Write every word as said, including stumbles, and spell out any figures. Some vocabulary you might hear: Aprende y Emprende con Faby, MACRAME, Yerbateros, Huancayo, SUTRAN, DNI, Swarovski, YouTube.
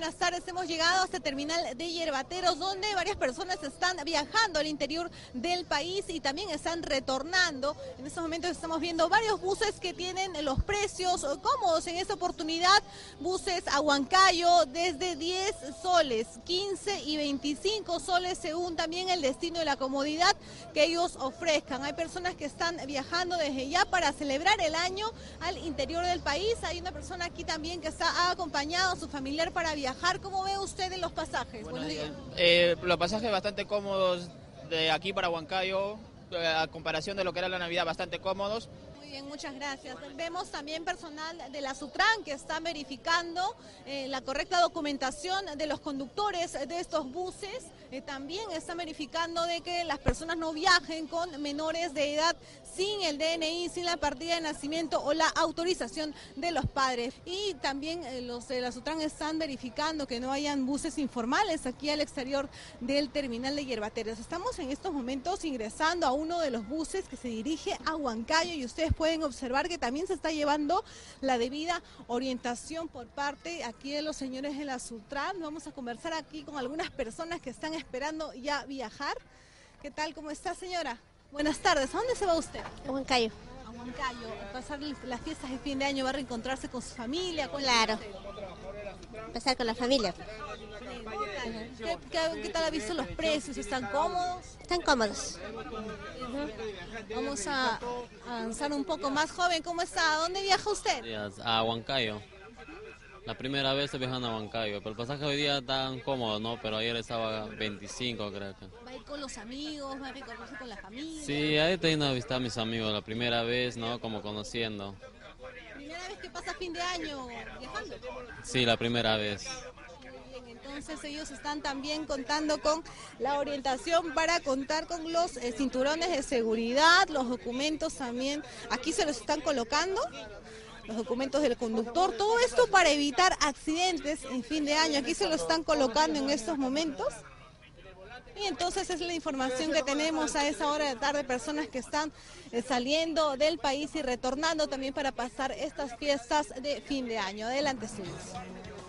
buenas tardes. Hemos llegado a este terminal de Yerbateros, donde varias personas están viajando al interior del país y también están retornando. En estos momentos estamos viendo varios buses que tienen los precios cómodos en esta oportunidad. Buses a Huancayo desde diez soles, quince y veinticinco soles, según también el destino y la comodidad que ellos ofrezcan. Hay personas que están viajando desde ya para celebrar el año al interior del país. Hay una persona aquí también que está acompañado a su familiar para viajar. ¿Cómo ve usted en los pasajes? Buenos días. Eh, los pasajes bastante cómodos de aquí para Huancayo, a comparación de lo que era la Navidad, bastante cómodos. Muy bien, muchas gracias. Vemos también personal de la SUTRAN que está verificando eh, la correcta documentación de los conductores de estos buses. Eh, también están verificando de que las personas no viajen con menores de edad sin el D N I, sin la partida de nacimiento o la autorización de los padres. Y también eh, los de la SUTRAN están verificando que no hayan buses informales aquí al exterior del terminal de Yerbateros. Estamos en estos momentos ingresando a uno de los buses que se dirige a Huancayo y ustedes pueden observar que también se está llevando la debida orientación por parte aquí de los señores de la SUTRAN. Vamos a conversar aquí con algunas personas que están esperando ya viajar. ¿Qué tal? ¿Cómo está, señora? Buenas tardes. ¿A dónde se va usted? A Huancayo. A Huancayo. A pasar las fiestas de fin de año, va a reencontrarse con su familia. Con claro. La... Pasar con la familia. ¿Qué, qué, qué tal ha visto los precios? ¿Están cómodos? Están cómodos. Uh-huh. Vamos a avanzar un poco más, joven. ¿Cómo está? ¿A dónde viaja usted? A Huancayo. La primera vez estoy viajando a Huancayo, pero el pasaje hoy día tan cómodo, ¿no? Pero ayer estaba veinticinco, creo que. ¿Va a ir con los amigos? ¿Va a recorrerse con la familia? Sí, ahí estoy yendo a visitar a mis amigos, la primera vez, ¿no? Como conociendo. ¿Primera vez que pasa fin de año viajando? Sí, la primera vez. Entonces ellos están también contando con la orientación para contar con los eh, cinturones de seguridad, los documentos también. Aquí se los están colocando, los documentos del conductor, todo esto para evitar accidentes en fin de año. Aquí se los están colocando en estos momentos. Y entonces es la información que tenemos a esa hora de tarde, personas que están saliendo del país y retornando también para pasar estas fiestas de fin de año. Adelante, señores.